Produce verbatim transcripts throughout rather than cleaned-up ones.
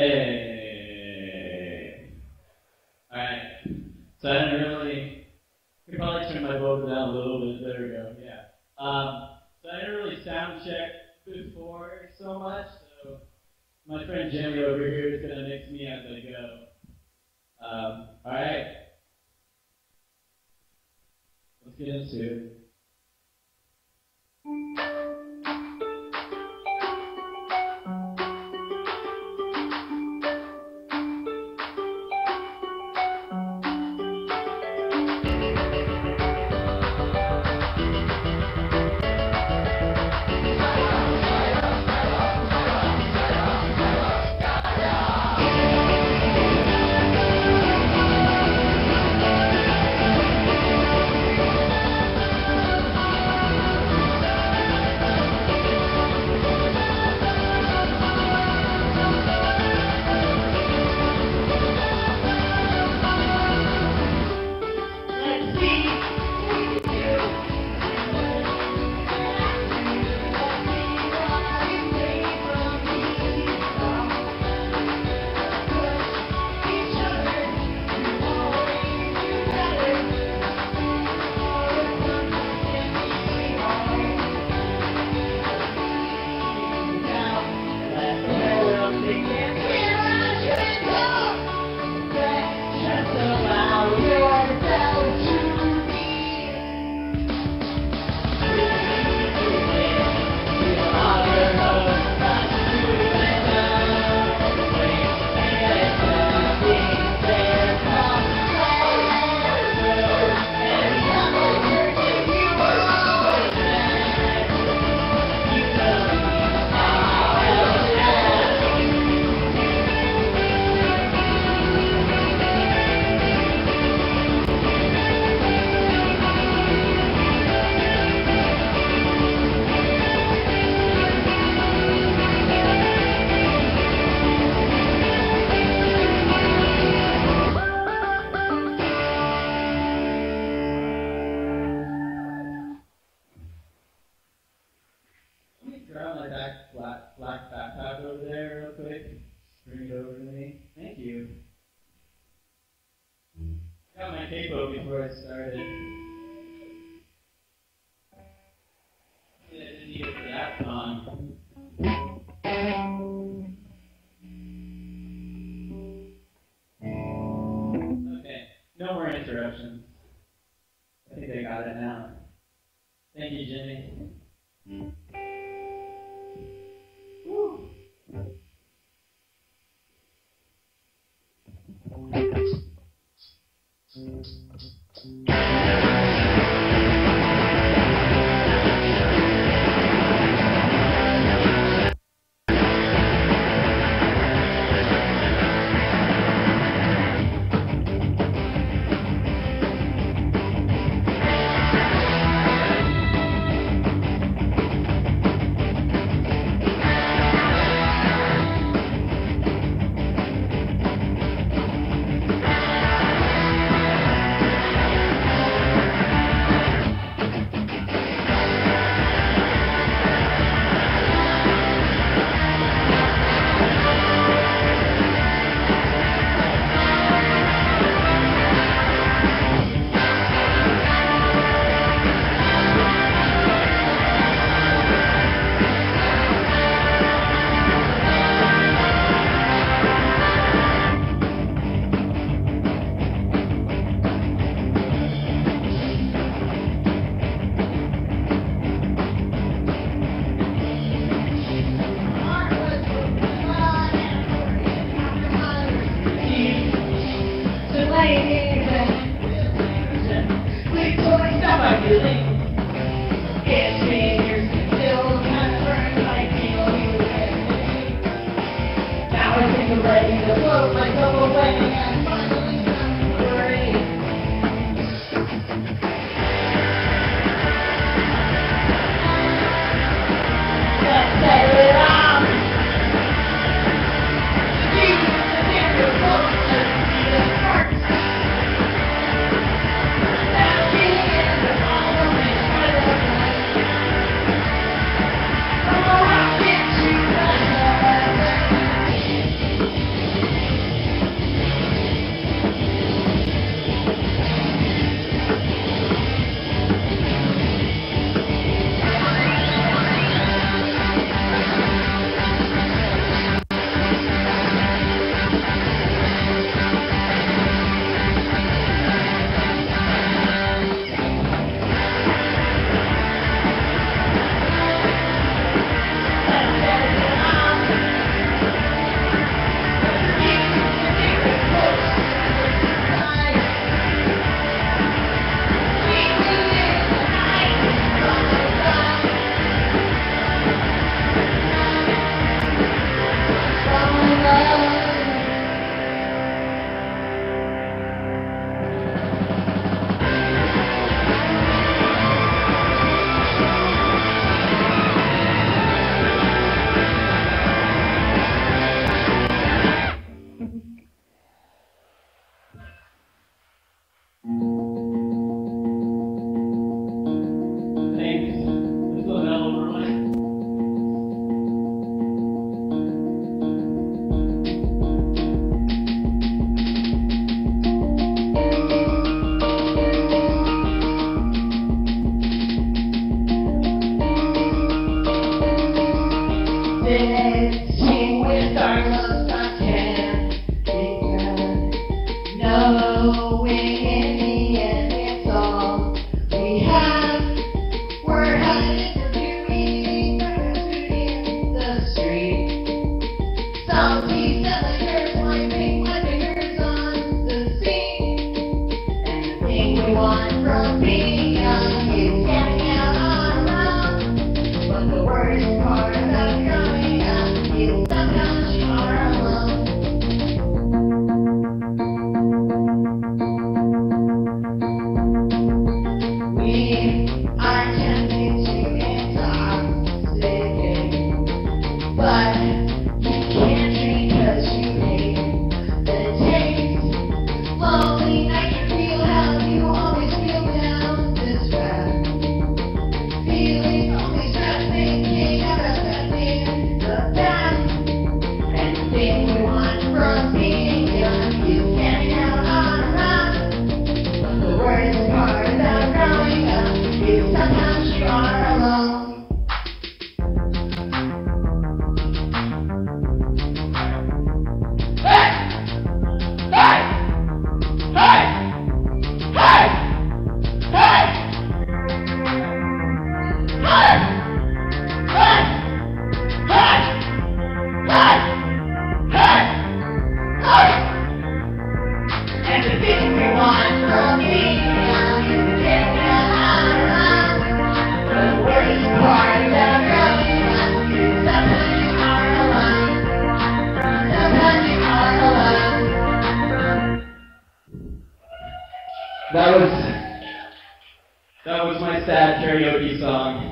Hey. Alright. So I didn't really, I could probably turn my vocal down a little bit. There we go. Yeah. Um, so I didn't really sound check before so much, so my friend Jimmy over here is going to mix me as I go. Um, Alright. Let's get into it. nice sad karaoke song.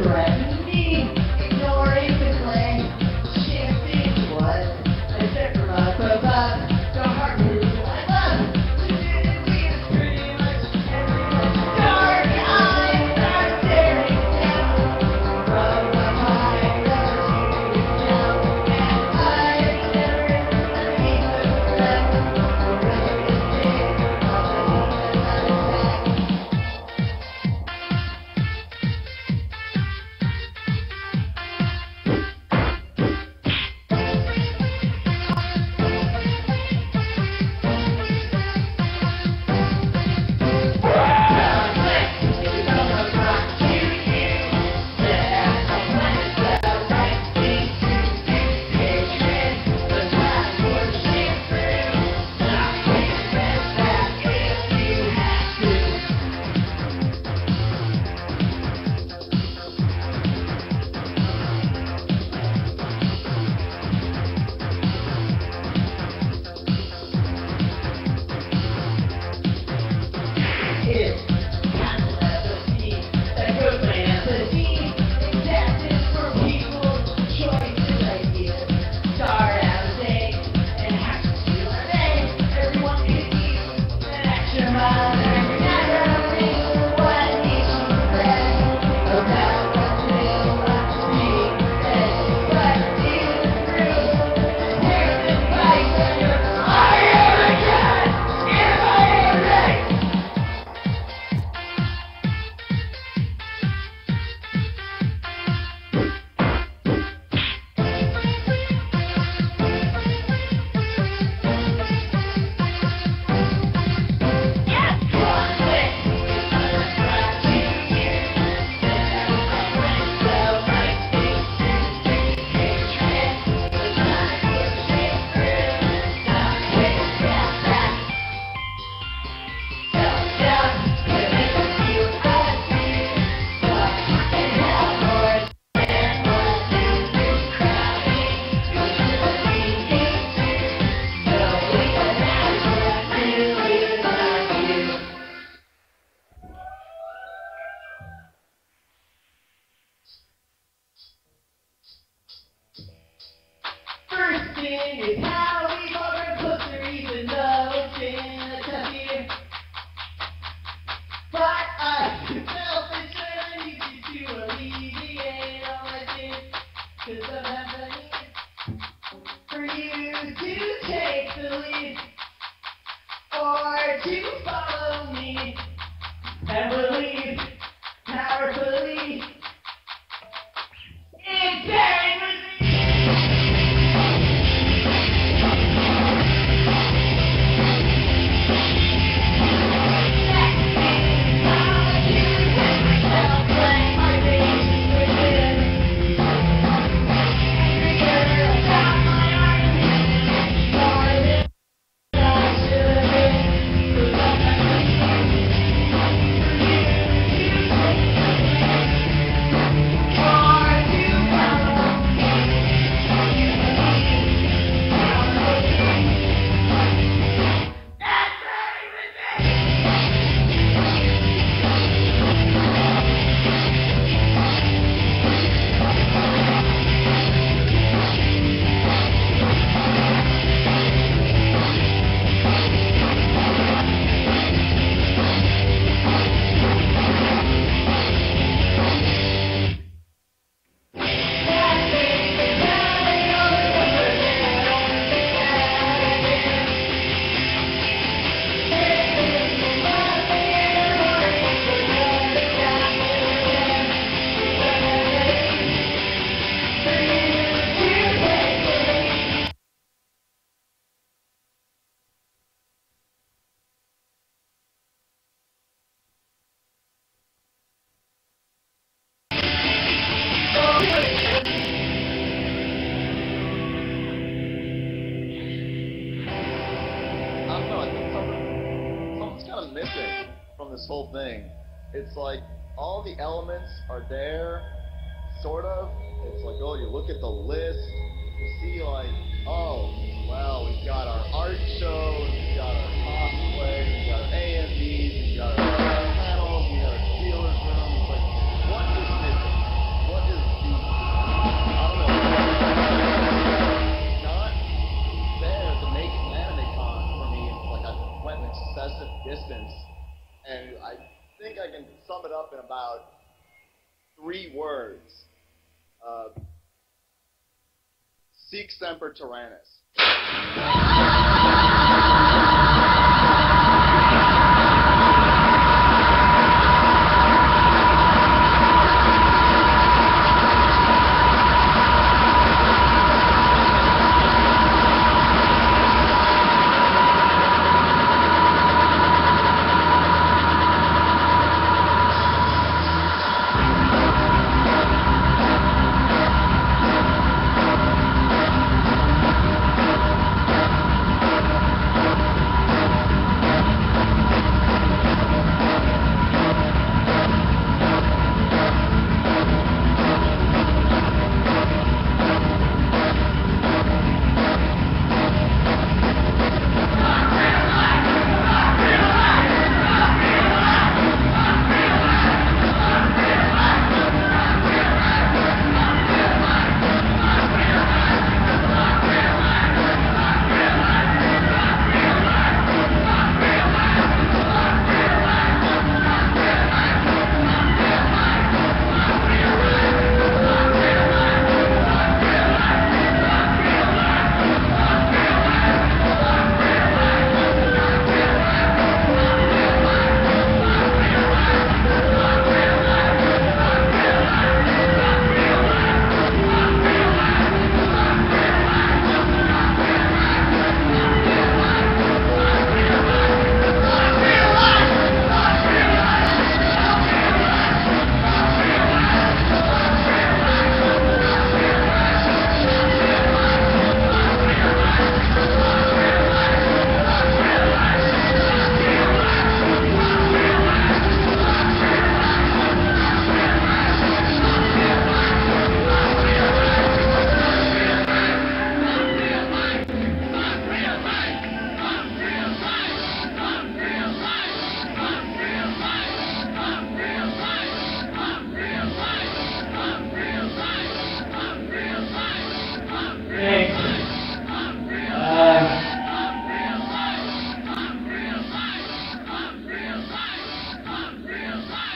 Bread. Nori pickle. And now we've overlooked the reason though it's been a tough year. But I myself is sure I need you to alleviate all my sins. Cause sometimes I need for you to take the lead or to follow me and believe powerfully. Missing from this whole thing. It's like all the elements are there, sort of. It's like, oh, you look at the list, you see like, oh, well, we've got our art shows, we've got our cosplay, we've got our A M Vs, we've got our panels, we've got our dealer's room. It's like, what is missing? What is the, I don't know, not there to make an anime con for me. It's like I went an excessive distance, and I think I can sum it up in about three words. Uh, Sic Semper Tyrannis.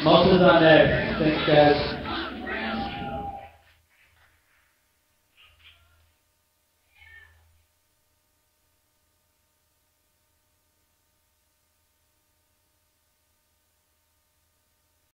Most of us on there. Thanks, guys.